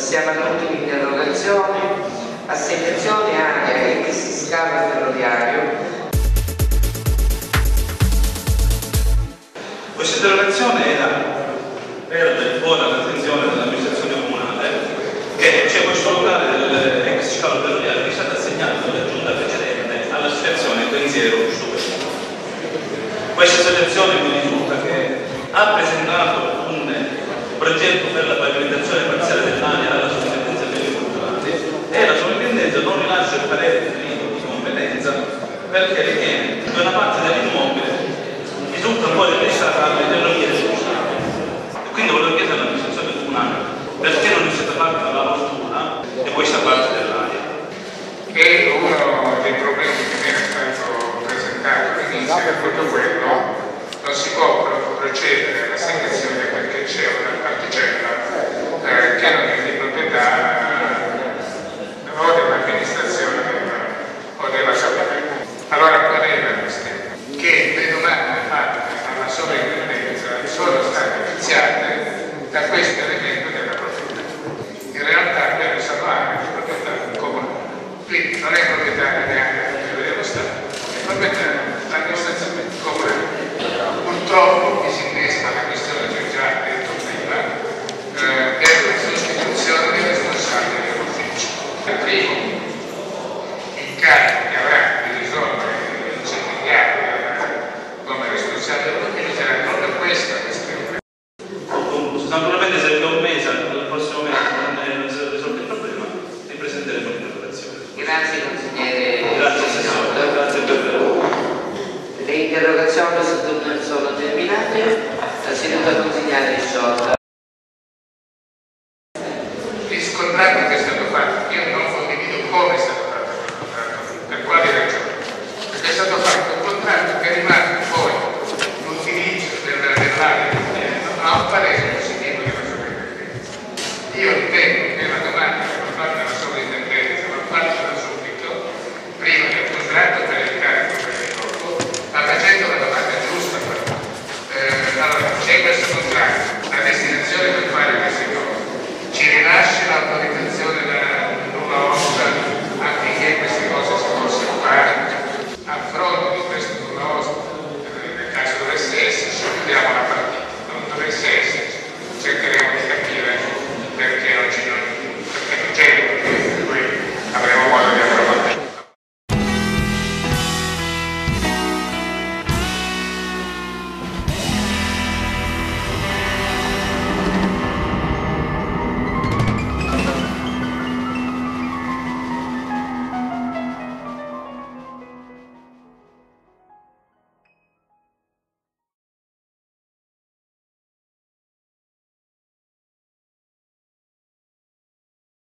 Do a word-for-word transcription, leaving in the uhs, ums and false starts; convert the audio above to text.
Passiamo a tutti l'interrogazione, assegnazione aria e discavo ferroviario. Questa interrogazione era presa in buona attenzione dell'amministrazione comunale che c'è questo locale dell'ex scalo ferroviario che è stato assegnato dalla giunta precedente all'associazione Pensiero Superiore. Questa associazione mi risulta che ha presentato un progetto per la pavimentazione parziale dell'area alla sovrintendenza dei beni culturali e la sovrintendenza non rilascia il parere definitivo di competenza perché ritiene che una parte dell'immobile risulta poi registrabile e non gli è responsabile. Quindi volevo chiedere all'amministrazione comunale perché non è stata fatta la valutazione di questa parte dell'area. Che uno dei problemi che mi era stato presentato all'inizio è proprio quello: non si può procedere all'assegnazione perché c'è una particella eh, che non è di proprietà eh, o dell'amministrazione o della capitale. Allora qual è la questione? Che le domande fatte alla sovrintendenza sono state iniziate da questo elemento della proprietà. In realtà noi ne siamo anche di proprietà comunale, quindi non è proprietà neanche dello Stato, è proprietà dell'amministrazione comunale. Purtroppo si innesca la questione che ho già detto prima, eh, della sostituzione dei responsabili dell'ufficio. Il primo incarico che avrà di risolvere il certificato come responsabile dell'ufficio sarà proprio questa questione. Naturalmente se non mese, il prossimo mese non si risolve il problema, ti presenteremo l'interrogazione. Grazie consigliere. Grazie signore, grazie per le interrogazioni sono terminate, la seduta consigliare è sciolta.